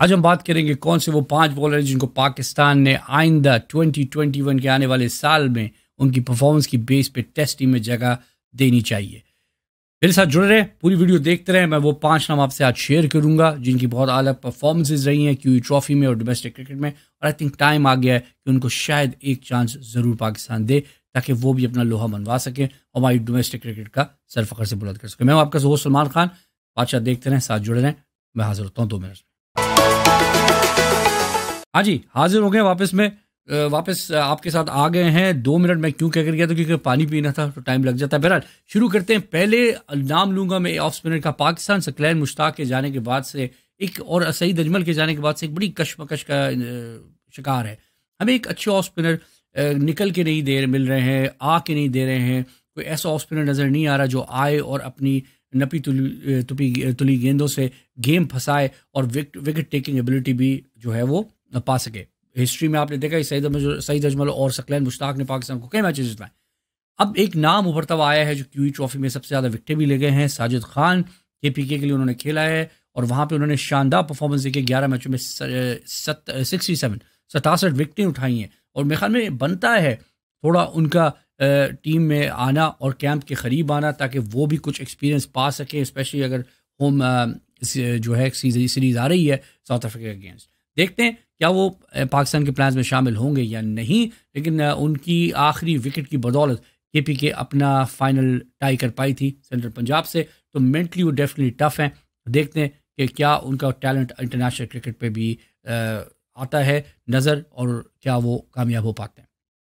आज हम बात करेंगे कौन से वो 5 बॉलर हैं जिनको पाकिस्तान ने आइंदा 2021 के आने वाले साल में उनकी परफॉर्मेंस की बेस पे टेस्ट टीम में जगह देनी चाहिए। मेरे साथ जुड़े रहे, पूरी वीडियो देखते रहें। मैं वो 5 नाम आपसे आज शेयर करूंगा जिनकी बहुत अलग परफॉर्मेंसेज रही हैं क्यूई ट्रॉफी में और डोमेस्टिक क्रिकेट में, और आई थिंक टाइम आ गया है कि उनको शायद एक चांस ज़रूर पाकिस्तान दे ताकि वो भी अपना लोहा मनवा सकें और हमारी डोमेस्टिक क्रिकेट का सरफखर से बुलंद कर सकें। मैं आपका दोस्त सलमान खान, बादशाह देखते रहें, साथ जुड़े रहें। मैं हाजिर होता हूँ 2 मिनट में। हाँ जी, हाजिर हो गए वापस आपके साथ आ गए हैं 2 मिनट में। क्यों कहकर गया तो क्योंकि पानी पीना था तो टाइम लग जाता है। बहरहाल शुरू करते हैं। पहले नाम लूंगा मैं ऑफ स्पिनर का। पाकिस्तान सकलैन मुश्ताक के जाने के बाद से एक और सईद अजमल के जाने के बाद से एक बड़ी कशमकश का शिकार है। हमें एक अच्छे ऑफ स्पिनर निकल के नहीं दे मिल रहे हैं, आ के नहीं दे रहे हैं। कोई ऐसा ऑफ स्पिनर नज़र नहीं आ रहा जो आए और अपनी नपी तुली गेंदों से गेम फंसाए और विकेट टेकिंग एबिलिटी भी जो है वो पा सके। हिस्ट्री में आपने देखा सईद अजमल और सकलैन मुश्ताक ने पाकिस्तान को कई मैचेस जितवाए। अब एक नाम उभरता हुआ आया है जो क्यूई ट्रॉफी में सबसे ज़्यादा विकटें भी ले गए हैं, साजिद खान। केपीके के लिए उन्होंने खेला है और वहाँ पर उन्होंने शानदार परफॉर्मेंस देके 11 मैचों में 67 विकटें उठाई हैं। और मेरे ख्याल में बनता है थोड़ा उनका टीम में आना और कैंप के करीब आना ताकि वो भी कुछ एक्सपीरियंस पा सके, स्पेशली अगर होम जो है सीरीज़ आ रही है साउथ अफ्रीका अगेंस्ट। देखते हैं क्या वो पाकिस्तान के प्लान्स में शामिल होंगे या नहीं, लेकिन उनकी आखिरी विकेट की बदौलत केपीके अपना फाइनल टाई कर पाई थी सेंट्रल पंजाब से। तो मेंटली वो डेफिनेटली टफ हैं। देखते हैं कि क्या उनका टैलेंट इंटरनेशनल क्रिकेट पे भी आता है नज़र और क्या वो कामयाब हो पाते हैं।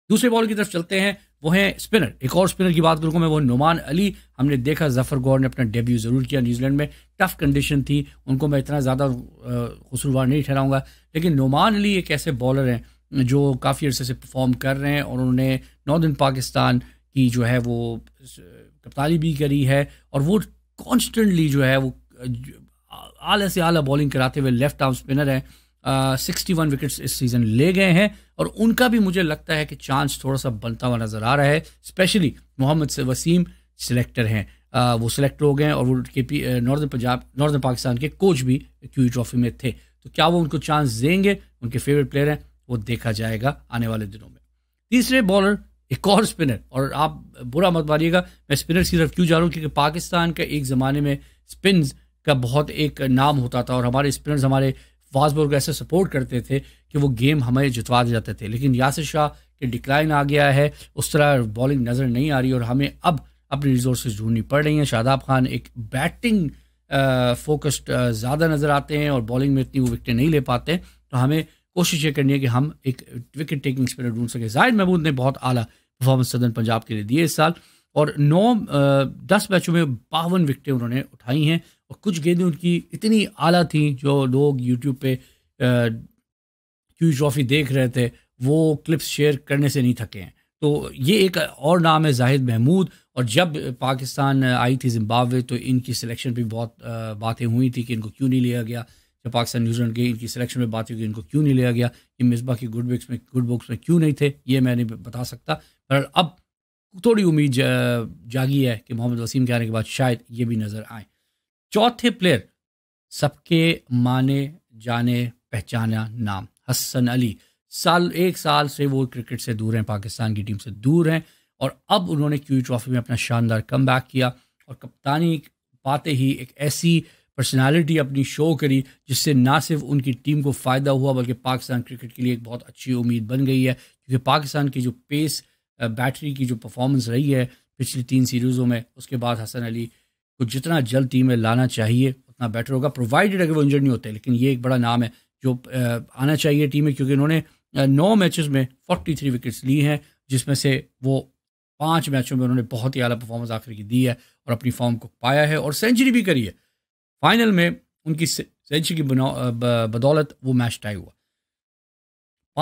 दूसरे बॉल की तरफ चलते हैं, वो हैं स्पिनर। एक और स्पिनर की बात करूँगा मैं, वो नुमान अली। हमने देखा ज़फर गौहर ने अपना डेब्यू ज़रूर किया न्यूजीलैंड में, टफ़ कंडीशन थी, उनको मैं इतना ज़्यादा कसूरवार नहीं ठहराऊंगा, लेकिन नुमान अली एक ऐसे बॉलर हैं जो काफ़ी अर्से से परफॉर्म कर रहे हैं और उन्होंने नॉर्दर्न पाकिस्तान की जो है वो कप्तानी भी करी है और वो कॉन्स्टेंटली जो है वो आला से आला बॉलिंग कराते हुए लेफ्ट आर्म स्पिनर हैं। 61 विकेट्स इस सीज़न ले गए हैं और उनका भी मुझे लगता है कि चांस थोड़ा सा बनता हुआ नज़र आ रहा है। स्पेशली मोहम्मद वसीम सिलेक्टर हैं, वो सिलेक्ट हो गए हैं और वो नॉर्दर्न पाकिस्तान के कोच भी क्यूई ट्रॉफी में थे। तो क्या वो उनको चांस देंगे? उनके फेवरेट प्लेयर हैं, वो देखा जाएगा आने वाले दिनों में। तीसरे बॉलर एक और स्पिनर, और आप बुरा मत मानिएगा मैं स्पिनर्स की तरफ क्यों जा रहा हूँ क्योंकि पाकिस्तान का एक ज़माने में स्पिन का बहुत एक नाम होता था और हमारे स्पिनर्स हमारे फास्ट बॉलर को ऐसे सपोर्ट करते थे कि वो गेम हमें जितवा जाते थे। लेकिन यासिर शाह के डिक्लाइन आ गया है, उस तरह बॉलिंग नज़र नहीं आ रही और हमें अब अपनी रिसोर्सेज ढूंढनी पड़ रही हैं। शादाब खान एक बैटिंग फोकस्ड ज़्यादा नज़र आते हैं और बॉलिंग में इतनी वो विकटें नहीं ले पाते, तो हमें कोशिश ये करनी है कि हम एक विकेट टेकिंग स्पिनर ढूंढ सकें। जाहिद महमूद ने बहुत आला परफॉर्मेंस सदन पंजाब के लिए दिए इस साल और 10 मैचों में 52 विकटें उन्होंने उठाई हैं और कुछ गेंदें उनकी इतनी आला थी जो लोग यूट्यूब पे क्यूई ट्रॉफी देख रहे थे वो क्लिप्स शेयर करने से नहीं थके हैं। तो ये एक और नाम है जाहिद महमूद। और जब पाकिस्तान आई थी जिम्बाब्वे तो इनकी सिलेक्शन पे बहुत बातें हुई थी कि इनको क्यों नहीं लिया गया। जब पाकिस्तान न्यूजीलैंड की इनकी सिलेक्शन में बात हुई कि इनको क्यों नहीं लिया गया, ये मिसबाह की गुड बुक्स में क्यों नहीं थे, ये मैं नहीं बता सकता। पर अब थोड़ी उम्मीद जागी है कि मोहम्मद वसीम के आने के बाद शायद ये भी नज़र आए। चौथे प्लेयर, सबके माने जाने पहचाना नाम, हसन अली। एक साल से वो क्रिकेट से दूर हैं, पाकिस्तान की टीम से दूर हैं और अब उन्होंने क्यूई ट्रॉफी में अपना शानदार कमबैक किया और कप्तानी पाते ही एक ऐसी पर्सनालिटी अपनी शो करी जिससे ना सिर्फ उनकी टीम को फ़ायदा हुआ बल्कि पाकिस्तान क्रिकेट के लिए एक बहुत अच्छी उम्मीद बन गई है। क्योंकि पाकिस्तान की जो पेस बैटरी की जो परफॉर्मेंस रही है पिछली 3 सीरीज़ों में, उसके बाद हसन अली को जितना जल्द टीम में लाना चाहिए उतना बेटर होगा, प्रोवाइडेड अगर वो इंजर्ड नहीं होते। लेकिन ये एक बड़ा नाम है जो आना चाहिए टीम में क्योंकि उन्होंने 9 मैचेस में 43 विकेट्स ली हैं जिसमें से वो 5 मैचों में उन्होंने बहुत ही आला परफॉर्मेंस आखिर की दी है और अपनी फॉर्म को पाया है और सेंचुरी भी करी है। फाइनल में उनकी सेंचुरी की बदौलत वो मैच टाई हुआ।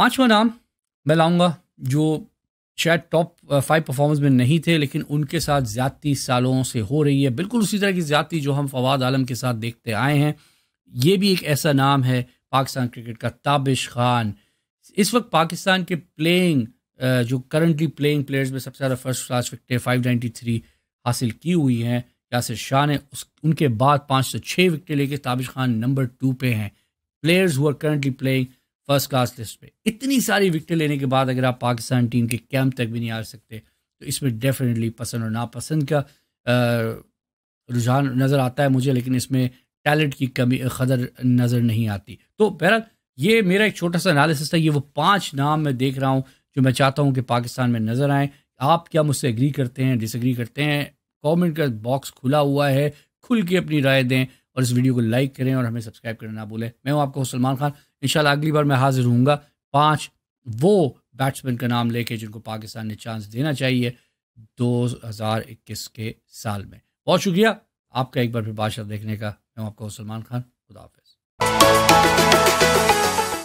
5वां नाम मैं लाऊंगा जो शायद टॉप 5 परफॉर्मेंस में नहीं थे लेकिन उनके साथ ज़्यादती सालों से हो रही है, बिल्कुल उसी तरह की ज़्यादती जो हम फवाद आलम के साथ देखते आए हैं। ये भी एक ऐसा नाम है पाकिस्तान क्रिकेट का, ताबिश खान। इस वक्त पाकिस्तान के प्लेइंग जो करंटली प्लेइंग प्लेयर्स में सबसे ज़्यादा फर्स्ट क्लास विकटें 593 हासिल की हुई हैं यासिर शाह ने, उनके बाद 506 विकटें लेके ताबिश खान नंबर 2 पे हैं। Players who are currently playing first class list पे। इतनी सारी विकेटें लेने के बाद अगर आप पाकिस्तान टीम के कैंप तक भी नहीं आ सकते तो इसमें डेफिनेटली पसंद और नापसंद का रुझान नज़र आता है मुझे, लेकिन इसमें टैलेंट की कमी कदर नज़र नहीं आती। तो बहरहाल ये मेरा एक छोटा सा एनालिसिस था, ये वो 5 नाम मैं देख रहा हूँ जो मैं चाहता हूँ कि पाकिस्तान में नज़र आएँ। आप क्या मुझसे एग्री करते हैं, डिसएग्री करते हैं? कमेंट का बॉक्स खुला हुआ है, खुल के अपनी राय दें और इस वीडियो को लाइक करें और हमें सब्सक्राइब करना ना भूलें। मैं हूँ आपको सलमान खान, इंशाल्लाह अगली बार मैं हाजिर हूँगा 5 वो बैट्समैन का नाम लेके जिनको पाकिस्तान ने चांस देना चाहिए 2021 के साल में। बहुत शुक्रिया आपका एक बार फिर बादशाह देखने का। मैं हूँ आपको सलमान खान, खुदा हाफिज़।